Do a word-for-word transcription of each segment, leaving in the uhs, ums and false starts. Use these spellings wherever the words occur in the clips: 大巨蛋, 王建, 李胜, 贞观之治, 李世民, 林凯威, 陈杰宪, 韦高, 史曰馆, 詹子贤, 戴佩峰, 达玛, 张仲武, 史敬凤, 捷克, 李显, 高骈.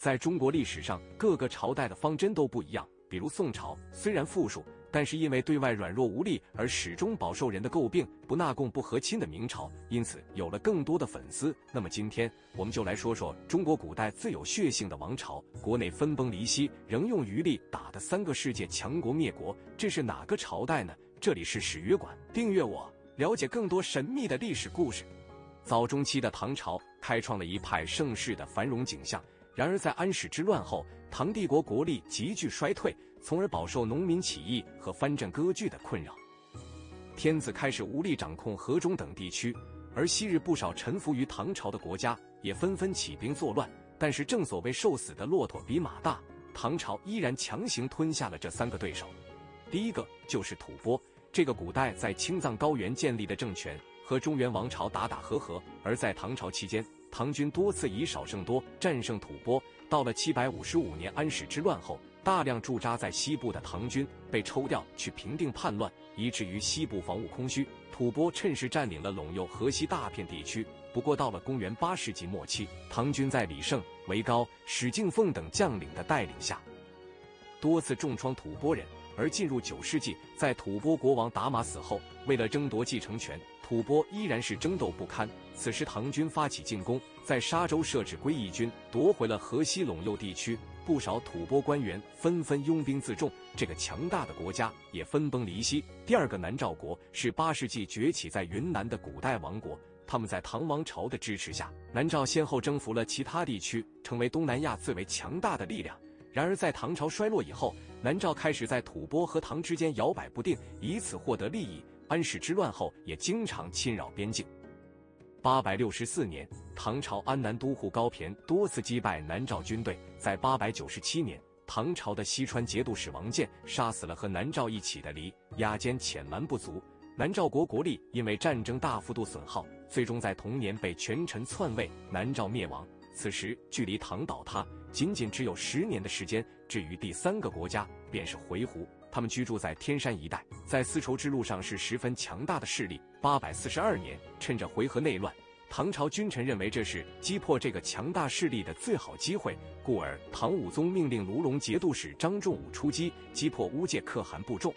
在中国历史上，各个朝代的方针都不一样。比如宋朝，虽然富庶，但是因为对外软弱无力而始终饱受人的诟病，不纳贡不和亲的明朝，因此有了更多的粉丝。那么今天我们就来说说中国古代自有血性的王朝，国内分崩离析，仍用余力打的三个世界强国灭国，这是哪个朝代呢？这里是史曰馆，订阅我，了解更多神秘的历史故事。早中期的唐朝开创了一派盛世的繁荣景象，然而在安史之乱后，唐帝国国力急剧衰退，从而饱受农民起义和藩镇割据的困扰。天子开始无力掌控河中等地区，而昔日不少臣服于唐朝的国家也纷纷起兵作乱。但是正所谓瘦死的骆驼比马大，唐朝依然强行吞下了这三个对手。第一个就是吐蕃，这个古代在青藏高原建立的政权和中原王朝打打和和，而在唐朝期间，唐军多次以少胜多，战胜吐蕃。到了七百五十五年安史之乱后，大量驻扎在西部的唐军被抽调去平定叛乱，以至于西部防务空虚，吐蕃趁势占领了陇右河西大片地区。不过到了公元八世纪末期，唐军在李胜、韦高、史敬凤等将领的带领下，多次重创吐蕃人。而进入九世纪，在吐蕃国王达玛死后，为了争夺继承权，吐蕃依然是争斗不堪。此时唐军发起进攻，在沙州设置归义军，夺回了河西陇右地区。不少吐蕃官员纷纷拥兵自重，这个强大的国家也分崩离析。第二个南诏国是八世纪崛起在云南的古代王国，他们在唐王朝的支持下，南诏先后征服了其他地区，成为东南亚最为强大的力量。然而在唐朝衰落以后，南诏开始在吐蕃和唐之间摇摆不定，以此获得利益。安史之乱后也经常侵扰边境。八百六十四年，唐朝安南都护高骈多次击败南诏军队。在八百九十七年，唐朝的西川节度使王建杀死了和南诏一起的黎，压歼浅蓝部族。南诏国国力因为战争大幅度损耗，最终在同年被权臣篡位，南诏灭亡。此时距离唐倒塌仅仅只有十年的时间。至于第三个国家便是回鹘，他们居住在天山一带，在丝绸之路上是十分强大的势力。八百四十二年，趁着回纥内乱，唐朝君臣认为这是击破这个强大势力的最好机会，故而唐武宗命令卢龙节度使张仲武出击，击破乌界可汗部众，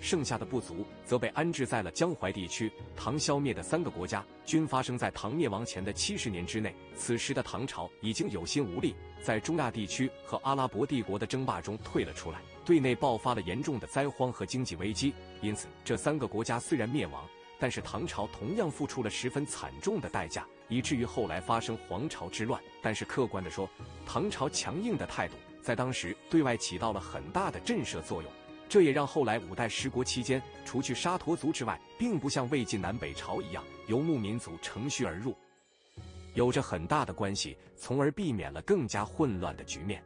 剩下的部族则被安置在了江淮地区。唐消灭的三个国家均发生在唐灭亡前的七十年之内，此时的唐朝已经有心无力，在中亚地区和阿拉伯帝国的争霸中退了出来，对内爆发了严重的灾荒和经济危机。因此这三个国家虽然灭亡，但是唐朝同样付出了十分惨重的代价，以至于后来发生黄巢之乱。但是客观地说，唐朝强硬的态度在当时对外起到了很大的震慑作用，这也让后来五代十国期间，除去沙陀族之外，并不像魏晋南北朝一样游牧民族乘虚而入，有着很大的关系，从而避免了更加混乱的局面。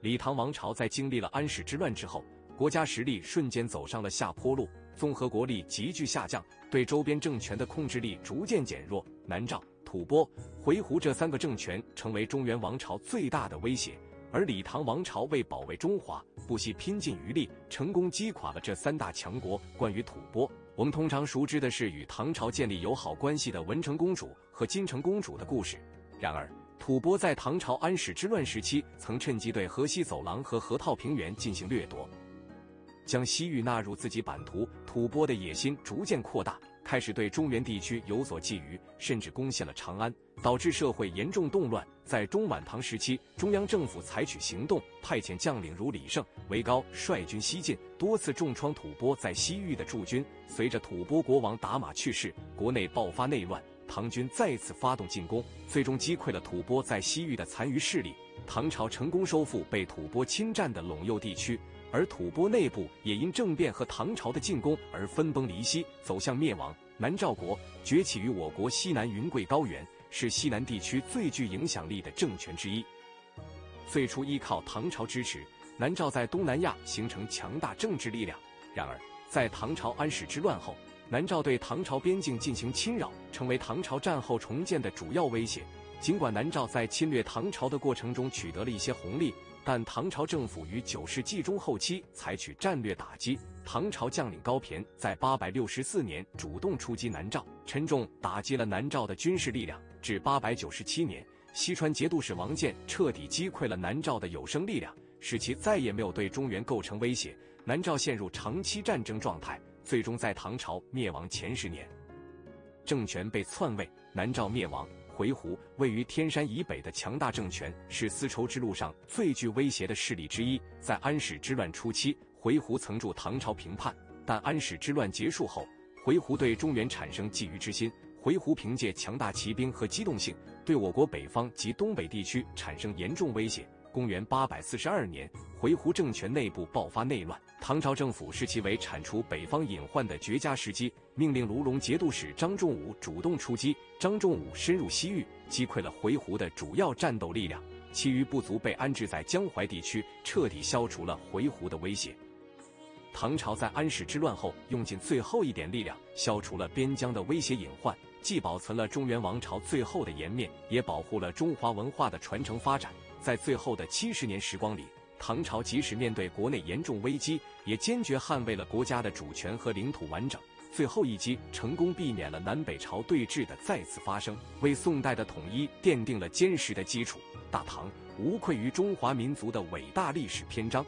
李唐王朝在经历了安史之乱之后，国家实力瞬间走上了下坡路，综合国力急剧下降，对周边政权的控制力逐渐减弱。南诏、吐蕃、回鹘这三个政权成为中原王朝最大的威胁。而李唐王朝为保卫中华，不惜拼尽余力，成功击垮了这三大强国。关于吐蕃，我们通常熟知的是与唐朝建立友好关系的文成公主和金城公主的故事。然而，吐蕃在唐朝安史之乱时期，曾趁机对河西走廊和河套平原进行掠夺，将西域纳入自己版图。吐蕃的野心逐渐扩大，开始对中原地区有所觊觎，甚至攻陷了长安，导致社会严重动乱。在中晚唐时期，中央政府采取行动，派遣将领如李胜、韦高率军西进，多次重创吐蕃在西域的驻军。随着吐蕃国王达玛去世，国内爆发内乱，唐军再次发动进攻，最终击溃了吐蕃在西域的残余势力。唐朝成功收复被吐蕃侵占的陇右地区，而吐蕃内部也因政变和唐朝的进攻而分崩离析，走向灭亡。南诏国崛起于我国西南云贵高原，是西南地区最具影响力的政权之一。最初依靠唐朝支持，南诏在东南亚形成强大政治力量。然而，在唐朝安史之乱后，南诏对唐朝边境进行侵扰，成为唐朝战后重建的主要威胁。尽管南诏在侵略唐朝的过程中取得了一些红利，但唐朝政府于九世纪中后期采取战略打击。唐朝将领高骈在八百六十四年主动出击南诏，沉重打击了南诏的军事力量。至八百九十七年，西川节度使王建彻底击溃了南诏的有生力量，使其再也没有对中原构成威胁。南诏陷入长期战争状态，最终在唐朝灭亡前十年，政权被篡位，南诏灭亡。回鹘位于天山以北的强大政权，是丝绸之路上最具威胁的势力之一。在安史之乱初期，回鹘曾助唐朝平叛，但安史之乱结束后，回鹘对中原产生觊觎之心。回鹘凭借强大骑兵和机动性，对我国北方及东北地区产生严重威胁。公元八百四十二年，回鹘政权内部爆发内乱，唐朝政府视其为铲除北方隐患的绝佳时机，命令卢龙节度使张仲武主动出击。张仲武深入西域，击溃了回鹘的主要战斗力量，其余部族被安置在江淮地区，彻底消除了回鹘的威胁。唐朝在安史之乱后，用尽最后一点力量，消除了边疆的威胁隐患，既保存了中原王朝最后的颜面，也保护了中华文化的传承发展。在最后的七十年时光里，唐朝即使面对国内严重危机，也坚决捍卫了国家的主权和领土完整。最后一击成功避免了南北朝对峙的再次发生，为宋代的统一奠定了坚实的基础。大唐无愧于中华民族的伟大历史篇章。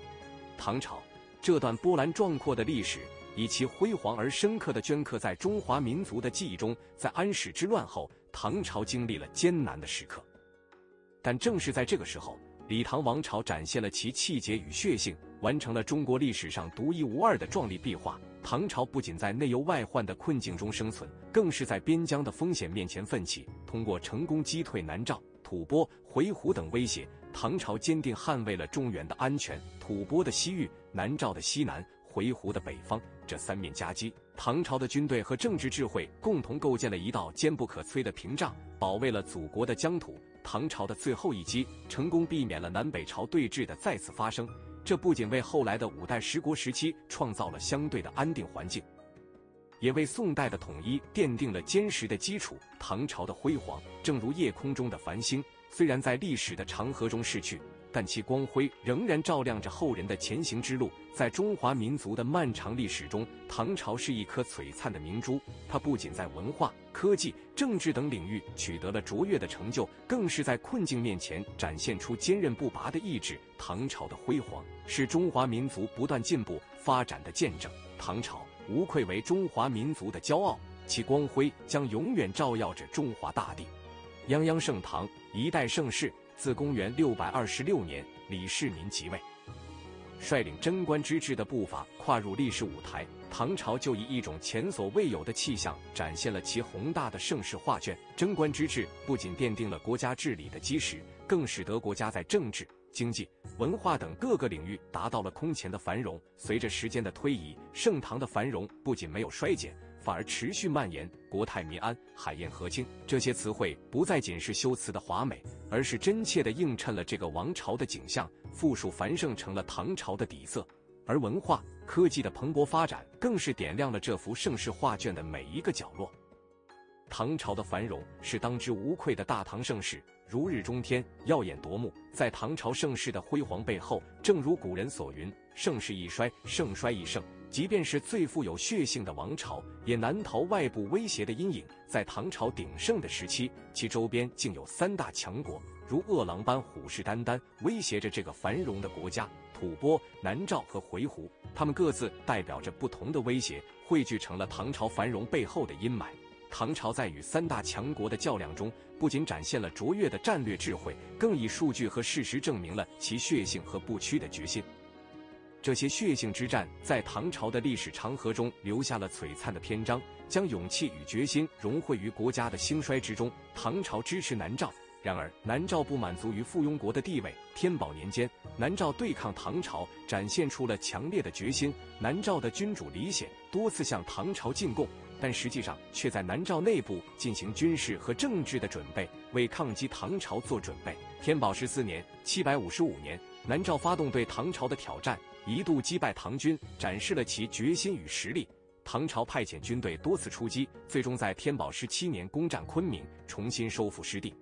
唐朝这段波澜壮阔的历史，以其辉煌而深刻地镌刻在中华民族的记忆中。在安史之乱后，唐朝经历了艰难的时刻，但正是在这个时候，李唐王朝展现了其气节与血性，完成了中国历史上独一无二的壮丽壁画。唐朝不仅在内忧外患的困境中生存，更是在边疆的风险面前奋起，通过成功击退南诏、吐蕃、回鹘等威胁，唐朝坚定捍卫了中原的安全。吐蕃的西域、南诏的西南、回鹘的北方，这三面夹击，唐朝的军队和政治智慧共同构建了一道坚不可摧的屏障，保卫了祖国的疆土。唐朝的最后一击成功避免了南北朝对峙的再次发生，这不仅为后来的五代十国时期创造了相对的安定环境，也为宋代的统一奠定了坚实的基础。唐朝的辉煌正如夜空中的繁星，虽然在历史的长河中逝去，但其光辉仍然照亮着后人的前行之路。在中华民族的漫长历史中，唐朝是一颗璀璨的明珠，它不仅在文化、科技、政治等领域取得了卓越的成就，更是在困境面前展现出坚韧不拔的意志。唐朝的辉煌是中华民族不断进步发展的见证，唐朝无愧为中华民族的骄傲，其光辉将永远照耀着中华大地。泱泱盛唐，一代盛世。自公元六百二十六年，李世民即位，率领贞观之治的步伐跨入历史舞台，唐朝就以一种前所未有的气象展现了其宏大的盛世画卷。贞观之治不仅奠定了国家治理的基石，更使得国家在政治、经济、文化等各个领域达到了空前的繁荣。随着时间的推移，盛唐的繁荣不仅没有衰减，反而持续蔓延。国泰民安、海晏河清这些词汇不再仅是修辞的华美，而是真切地映衬了这个王朝的景象。富庶繁盛成了唐朝的底色，而文化科技的蓬勃发展更是点亮了这幅盛世画卷的每一个角落。唐朝的繁荣是当之无愧的大唐盛世，如日中天，耀眼夺目。在唐朝盛世的辉煌背后，正如古人所云，盛世一衰，盛衰一盛。即便是最富有血性的王朝，也难逃外部威胁的阴影。在唐朝鼎盛的时期，其周边竟有三大强国，如饿狼般虎视眈眈，威胁着这个繁荣的国家。吐蕃、南诏和回鹘，他们各自代表着不同的威胁，汇聚成了唐朝繁荣背后的阴霾。唐朝在与三大强国的较量中，不仅展现了卓越的战略智慧，更以数据和事实证明了其血性和不屈的决心。这些血性之战在唐朝的历史长河中留下了璀璨的篇章，将勇气与决心融汇于国家的兴衰之中。唐朝支持南诏，然而南诏不满足于附庸国的地位。天宝年间，南诏对抗唐朝展现出了强烈的决心。南诏的君主李显多次向唐朝进贡，但实际上却在南诏内部进行军事和政治的准备，为抗击唐朝做准备。天宝十四年（七百五十五年），南诏发动对唐朝的挑战，一度击败唐军，展示了其决心与实力。唐朝派遣军队多次出击，最终在天宝十七年攻占昆明，重新收复失地，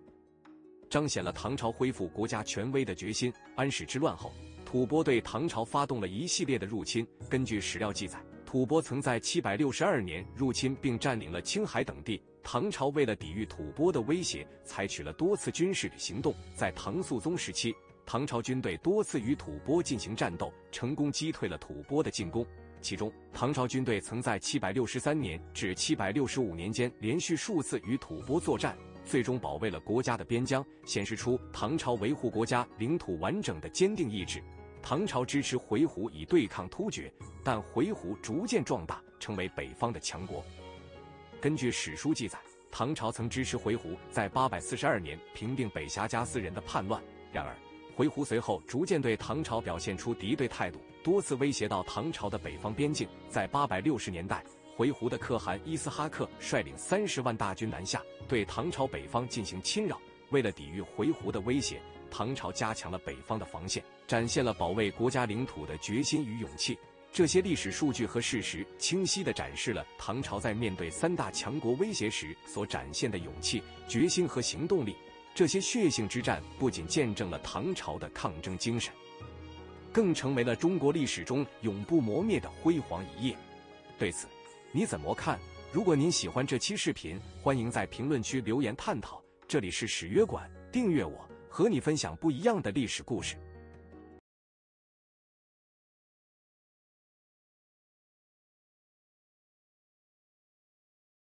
彰显了唐朝恢复国家权威的决心。安史之乱后，吐蕃对唐朝发动了一系列的入侵。根据史料记载，吐蕃曾在七百六十二年入侵并占领了青海等地。唐朝为了抵御吐蕃的威胁，采取了多次军事行动。在唐肃宗时期，唐朝军队多次与吐蕃进行战斗，成功击退了吐蕃的进攻。其中，唐朝军队曾在七百六十三年至七百六十五年间连续数次与吐蕃作战，最终保卫了国家的边疆，显示出唐朝维护国家领土完整的坚定意志。 唐朝支持回鹘以对抗突厥，但回鹘逐渐壮大，成为北方的强国。根据史书记载，唐朝曾支持回鹘在八百四十二年平定北峡加斯人的叛乱。然而，回鹘随后逐渐对唐朝表现出敌对态度，多次威胁到唐朝的北方边境。在八百六十年代，回鹘的可汗伊斯哈克率领三十万大军南下，对唐朝北方进行侵扰。为了抵御回鹘的威胁， 唐朝加强了北方的防线，展现了保卫国家领土的决心与勇气。这些历史数据和事实清晰地展示了唐朝在面对三大强国威胁时所展现的勇气、决心和行动力。这些血性之战不仅见证了唐朝的抗争精神，更成为了中国历史中永不磨灭的辉煌一页。对此，你怎么看？如果您喜欢这期视频，欢迎在评论区留言探讨。这里是史曰馆，订阅我， 和你分享不一样的历史故事。